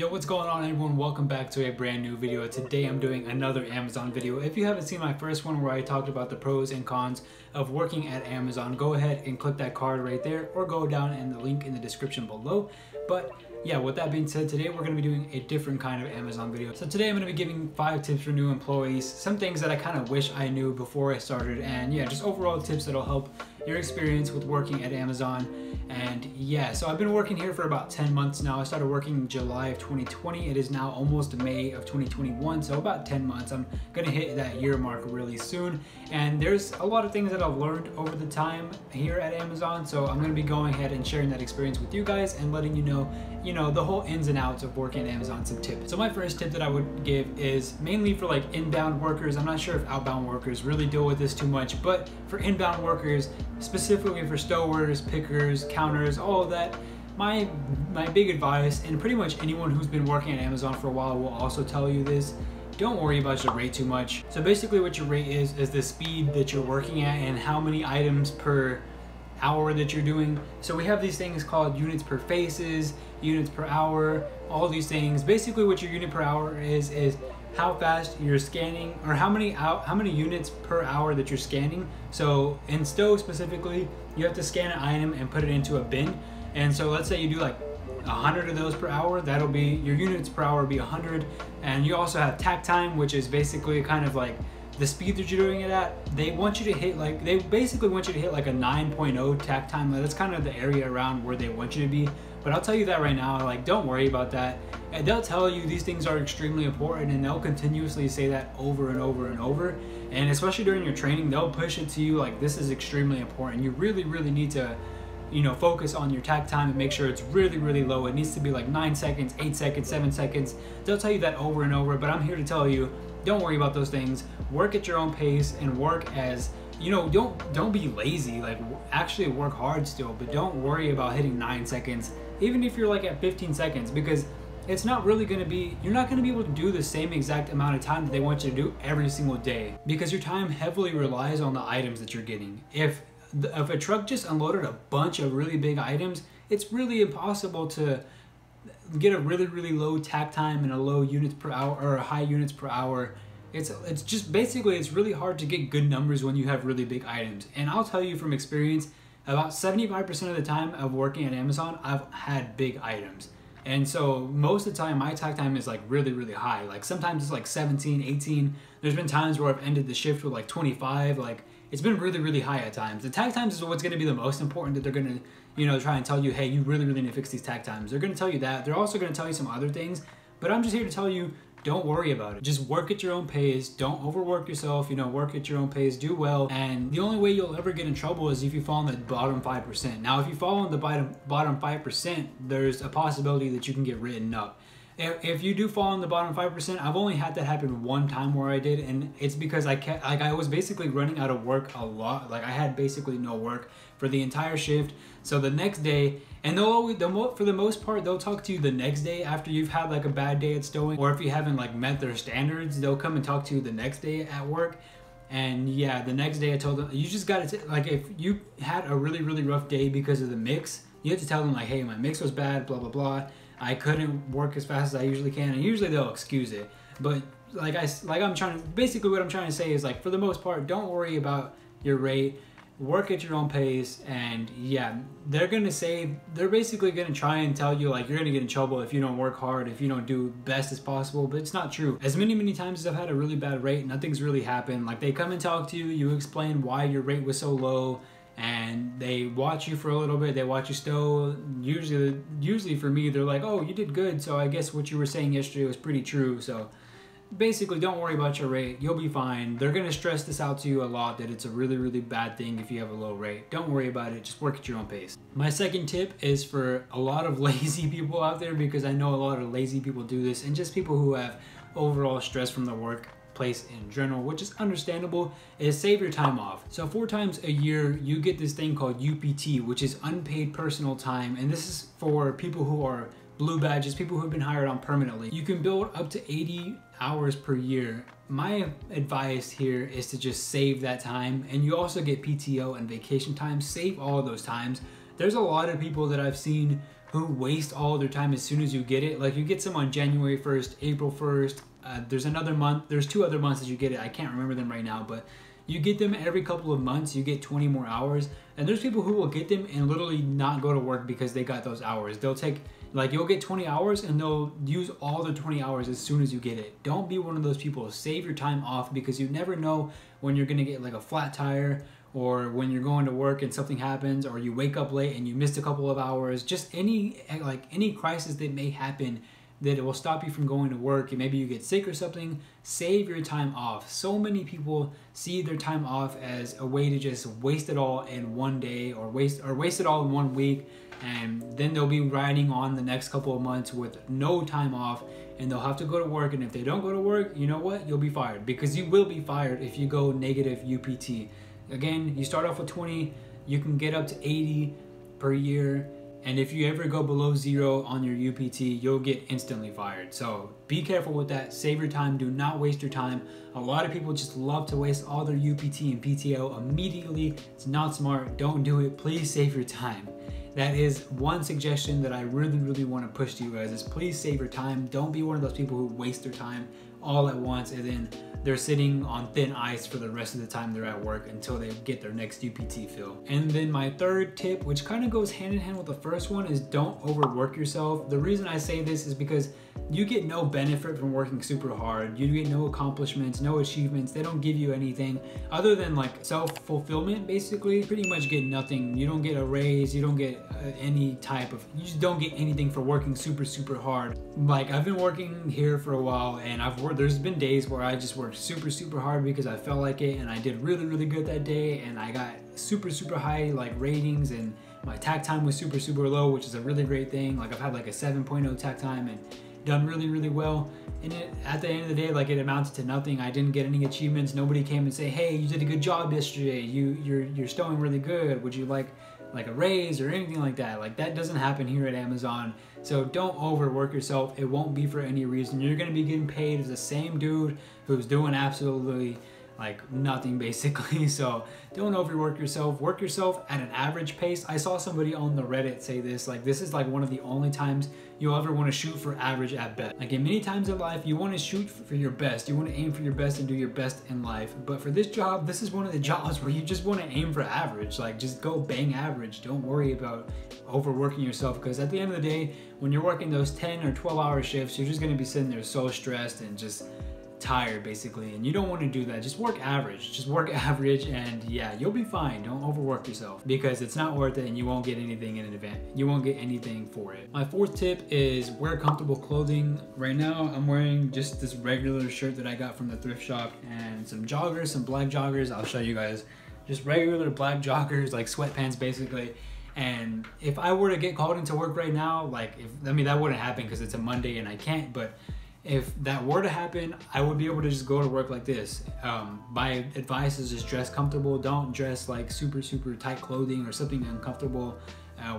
Yo, what's going on everyone? Welcome back to a brand new video. Today I'm doing another Amazon video. If you haven't seen my first one where I talked about the pros and cons of working at Amazon, go ahead and click that card right there or go down in the link in the description below. But yeah, with that being said, today we're going to be doing a different kind of Amazon video. So today I'm going to be giving 5 tips for new employees, some things that I kind of wish I knew before I started, and yeah, just overall tips that'll help your experience with working at Amazon. And yeah, so I've been working here for about 10 months now. I started working in July of 2020. It is now almost May of 2021, so about 10 months. I'm gonna hit that year mark really soon. And there's a lot of things that I've learned over the time here at Amazon, so I'm gonna be going ahead and sharing that experience with you guys and letting you know, the whole ins and outs of working at Amazon, some tips. So my first tip that I would give is mainly for like inbound workers. I'm not sure if outbound workers really deal with this too much, but for inbound workers, specifically for stowers, pickers, counters, all of that, my big advice, and pretty much anyone who's been working at Amazon for a while will also tell you this, don't worry about your rate too much. So basically what your rate is the speed that you're working at and how many items per hour that you're doing. So we have these things called units per faces, units per hour, all these things. Basically what your unit per hour is how fast you're scanning, or how many units per hour that you're scanning. So in stow specifically, you have to scan an item and put it into a bin. And so let's say you do like 100 of those per hour, that'll be your units per hour, be 100. And you also have tack time, which is basically kind of like the speed that you're doing it at. They want you to hit like, they basically want you to hit like a 9.0 tack time. That's kind of the area around where they want you to be. But I'll tell you that right now, like, don't worry about that. And they'll tell you these things are extremely important, and they'll continuously say that over and over and over. And especially during your training, they'll push it to you like this is extremely important. You really, really need to, you know, focus on your tack time and make sure it's really, really low. It needs to be like 9 seconds, 8 seconds, 7 seconds. They'll tell you that over and over, but I'm here to tell you, don't worry about those things. Work at your own pace and work as, you know, don't be lazy. Like, actually work hard still, but don't worry about hitting 9 seconds, even if you're like at 15 seconds, because it's not really gonna be, you're not gonna be able to do the same exact amount of time that they want you to do every single day, because your time heavily relies on the items that you're getting. If a truck just unloaded a bunch of really big items, it's really impossible to get a really, really low tack time and a low units per hour or a high units per hour. It's just basically, it's really hard to get good numbers when you have really big items. And I'll tell you from experience, about 75% of the time of working at Amazon, I've had big items. And so most of the time, my tack time is like really, really high. Like sometimes it's like 17, 18. There's been times where I've ended the shift with like 25. Like, it's been really, really high at times. The tack times is what's gonna be the most important, that they're gonna, you know, try and tell you, hey, you really, really need to fix these tack times. They're gonna tell you that. They're also gonna tell you some other things, but I'm just here to tell you, don't worry about it. Just work at your own pace. Don't overwork yourself. You know, work at your own pace, do well. And the only way you'll ever get in trouble is if you fall in the bottom 5%. Now, if you fall in the bottom 5%, there's a possibility that you can get written up. If you do fall in the bottom 5%, I've only had that happen one time where I did, and it's because I kept, like, I was basically running out of work a lot. Like, I had basically no work for the entire shift. So the next day, and for the most part, they'll talk to you the next day after you've had like a bad day at stowing, or if you haven't like met their standards, they'll come and talk to you the next day at work. And yeah, the next day I told them, you just gotta, like, if you had a really, really rough day because of the mix, you have to tell them like, hey, my mix was bad, blah, blah, blah. I couldn't work as fast as I usually can, and usually they'll excuse it. But basically what I'm trying to say is, like, for the most part, don't worry about your rate, work at your own pace. And yeah, they're basically gonna try and tell you like, you're gonna get in trouble if you don't work hard, if you don't do best as possible, but it's not true. As many times as I've had a really bad rate, nothing's really happened. Like, they come and talk to you, you explain why your rate was so low, and they watch you for a little bit, they watch you stow. Usually for me, they're like, oh, you did good, so I guess what you were saying yesterday was pretty true. So basically, don't worry about your rate, you'll be fine. They're gonna stress this out to you a lot, that it's a really, really bad thing if you have a low rate. Don't worry about it, just work at your own pace. My second tip is for a lot of lazy people out there, because I know a lot of lazy people do this, and just people who have overall stress from the work place in general, which is understandable, is save your time off. So 4 times a year, you get this thing called UPT, which is unpaid personal time. And this is for people who are blue badges, people who have been hired on permanently. You can build up to 80 hours per year. My advice here is to just save that time. And you also get PTO and vacation time. Save all of those times. There's a lot of people that I've seen who waste all their time as soon as you get it. Like you get some on January 1st, April 1st. There's another month. There's two other months that you get it. I can't remember them right now, but you get them every couple of months. You get 20 more hours. And there's people who will get them and literally not go to work because they got those hours. They'll take, like, you'll get 20 hours and they'll use all the 20 hours as soon as you get it. Don't be one of those people. Save your time off, because you never know when you're going to get like a flat tire, or when you're going to work and something happens, or you wake up late and you missed a couple of hours. Just any crisis that may happen that it will stop you from going to work, and maybe you get sick or something. Save your time off. So many people see their time off as a way to just waste it all in one day, or waste it all in 1 week, and then they'll be riding on the next couple of months with no time off, and they'll have to go to work. And if they don't go to work, you know what? You'll be fired, because you will be fired if you go negative UPT. Again, you start off with 20, you can get up to 80 per year. And if you ever go below zero on your UPT, you'll get instantly fired. So be careful with that. Save your time. Do not waste your time. A lot of people just love to waste all their UPT and PTO immediately. It's not smart. Don't do it. Please save your time. That is one suggestion that I really, really want to push to you guys, is please save your time. Don't be one of those people who waste their time all at once, and then they're sitting on thin ice for the rest of the time they're at work until they get their next UPT fill. And then my third tip, which kind of goes hand in hand with the first one, is don't overwork yourself. The reason I say this is because you get no benefit from working super hard. You get no accomplishments, no achievements. They don't give you anything other than like self-fulfillment, basically. Pretty much get nothing. You don't get a raise. You don't get any type of, you just don't get anything for working super, super hard. Like, I've been working here for a while, and there's been days where I just worked super, super hard because I felt like it, and I did really, really good that day, and I got super, super high like ratings, and my tack time was super, super low, which is a really great thing. Like, I've had like a 7.0 tack time and done really, really well. And at the end of the day, like, it amounted to nothing. I didn't get any achievements. Nobody came and say, hey, you did a good job yesterday. You're stowing really good. Would you like a raise or anything like that? Like, that doesn't happen here at Amazon. So don't overwork yourself. It won't be for any reason. You're going to be getting paid as the same dude who's doing absolutely like nothing, basically. So don't overwork yourself. Work yourself at an average pace. I saw somebody on the Reddit say this, like, this is like one of the only times you'll ever want to shoot for average at best. Like, in many times in life, you want to shoot for your best. You want to aim for your best and do your best in life. But for this job, this is one of the jobs where you just want to aim for average. Like, just go bang average. Don't worry about overworking yourself, because at the end of the day, when you're working those 10 or 12-hour shifts, you're just going to be sitting there so stressed and just tired, basically, and you don't want to do that. Just work average. Just work average, and yeah, you'll be fine. Don't overwork yourself, because it's not worth it, and you won't get anything in an event. You won't get anything for it. My fourth tip is wear comfortable clothing. Right now, I'm wearing just this regular shirt that I got from the thrift shop, and some joggers, some black joggers. I'll show you guys. Just regular black joggers, like sweatpants, basically. And if I were to get called into work right now, like, I mean, that wouldn't happen because it's a Monday and I can't, but if that were to happen, I would be able to just go to work like this. My advice is just dress comfortable. Don't dress like super, super tight clothing or something uncomfortable.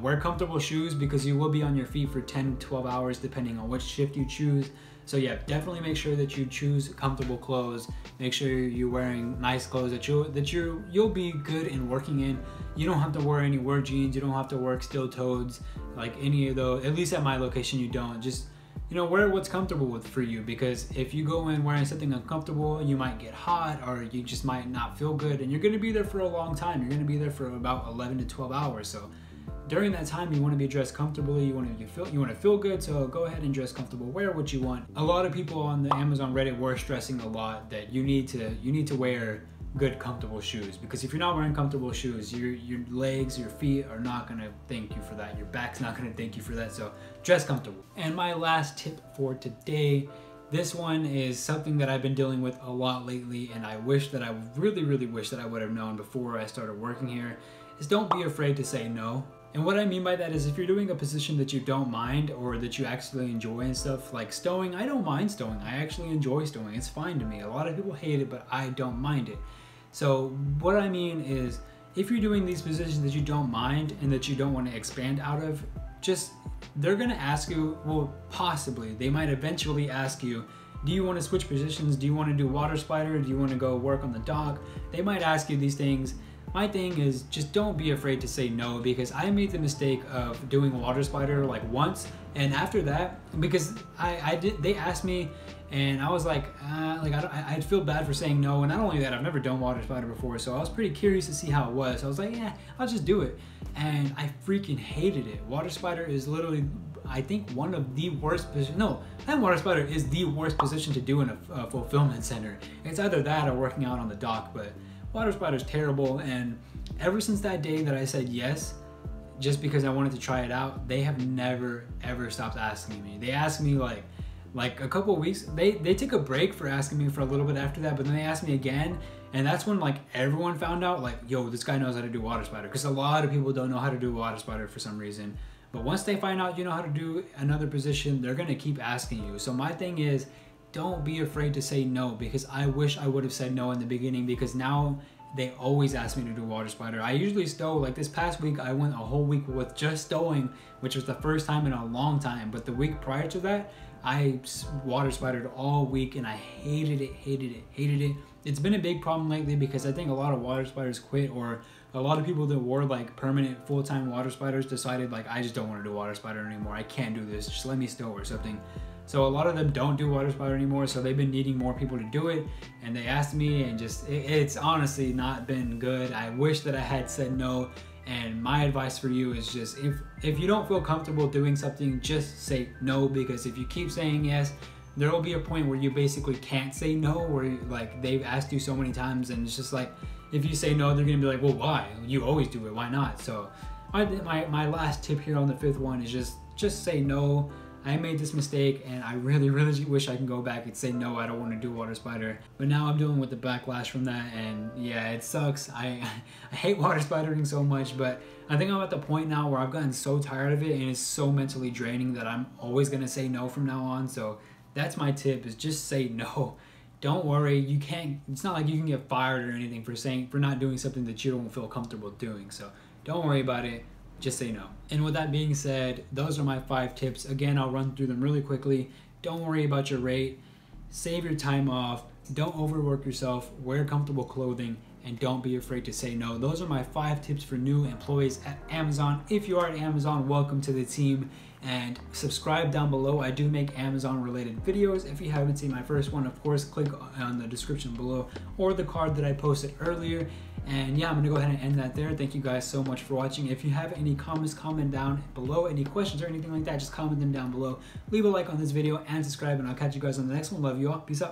Wear comfortable shoes, because you will be on your feet for 10, 12 hours, depending on which shift you choose. So yeah, definitely make sure that you choose comfortable clothes. Make sure you're wearing nice clothes that you'll be good in working in. You don't have to wear any work jeans. You don't have to work steel-toeds, like any of those. At least at my location, you don't. Just, you know, wear what's comfortable for you, because if you go in wearing something uncomfortable, you might get hot, or you just might not feel good, and you're going to be there for a long time. You're going to be there for about 11 to 12 hours. So during that time, you want to be dressed comfortably. You want to feel good. So go ahead and dress comfortable. Wear what you want. A lot of people on the Amazon Reddit were stressing a lot that you need to wear good comfortable shoes, because if you're not wearing comfortable shoes, your legs, your feet are not going to thank you for that. Your back's not going to thank you for that. So dress comfortable. And my last tip for today, this one is something that I've been dealing with a lot lately, and I wish that I really, really wish that I would have known before I started working here, is don't be afraid to say no. And what I mean by that is, if you're doing a position that you don't mind, or that you actually enjoy and stuff, like stowing, I don't mind stowing. I actually enjoy stowing. It's fine to me. A lot of people hate it, but I don't mind it. So what I mean is, if you're doing these positions that you don't mind and that you don't want to expand out of, just, they're going to ask you, well, possibly, they might eventually ask you, do you want to switch positions? Do you want to do water spider? Do you want to go work on the dock? They might ask you these things. My thing is just don't be afraid to say no, because I made the mistake of doing water spider like once, and after that, because they asked me and I was like, I'd feel bad for saying no, and not only that, I've never done water spider before, so I was pretty curious to see how it was. So I was like, yeah, I'll just do it, and I freaking hated it. Water spider is literally, I think, one of the worst positions. No, that water spider is the worst position to do in a fulfillment center. It's either that or working out on the dock, but water spider is terrible. And ever since that day that I said yes, just because I wanted to try it out, they have never ever stopped asking me. They asked me like a couple of weeks, they took a break for asking me for a little bit after that, but then they asked me again, and that's when like everyone found out like, yo, this guy knows how to do water spider, because a lot of people don't know how to do water spider for some reason. But once they find out you know how to do another position, they're gonna keep asking you. So my thing is, don't be afraid to say no, because I wish I would have said no in the beginning, because now they always ask me to do water spider. I usually stow, like this past week, I went a whole week with just stowing, which was the first time in a long time. But the week prior to that, I water spidered all week and I hated it, hated it, hated it. It's been a big problem lately because I think a lot of water spiders quit, or a lot of people that were like permanent full-time water spiders decided like, I just don't want to do water spider anymore. I can't do this. Just let me stow or something. So a lot of them don't do water spider anymore. So they've been needing more people to do it. And they asked me, and just, it's honestly not been good. I wish that I had said no. And my advice for you is just, if you don't feel comfortable doing something, just say no, because if you keep saying yes, there will be a point where you basically can't say no, where like they've asked you so many times, and it's just like, if you say no, they're gonna be like, well, why? You always do it, why not? So my last tip here on the fifth one is just say no. I made this mistake and I really, really wish I can go back and say no, I don't want to do water spider. But now I'm dealing with the backlash from that, and yeah, it sucks. I hate water spidering so much, but I think I'm at the point now where I've gotten so tired of it and it's so mentally draining that I'm always gonna say no from now on. So that's my tip, is just say no. Don't worry, you can't, it's not like you can get fired or anything for not doing something that you don't feel comfortable doing. So don't worry about it. Just say no. And with that being said, those are my 5 tips. Again, I'll run through them really quickly. Don't worry about your rate. Save your time off. Don't overwork yourself. Wear comfortable clothing. And don't be afraid to say no. Those are my 5 tips for new employees at Amazon. If you are at Amazon, welcome to the team, and subscribe down below. I do make Amazon related videos. If you haven't seen my first one, of course, click on the description below or the card that I posted earlier. And yeah, I'm gonna go ahead and end that there. Thank you guys so much for watching. If you have any comments, comment down below. Any questions or anything like that, just comment them down below. Leave a like on this video and subscribe, and I'll catch you guys on the next one. Love you all. Peace out.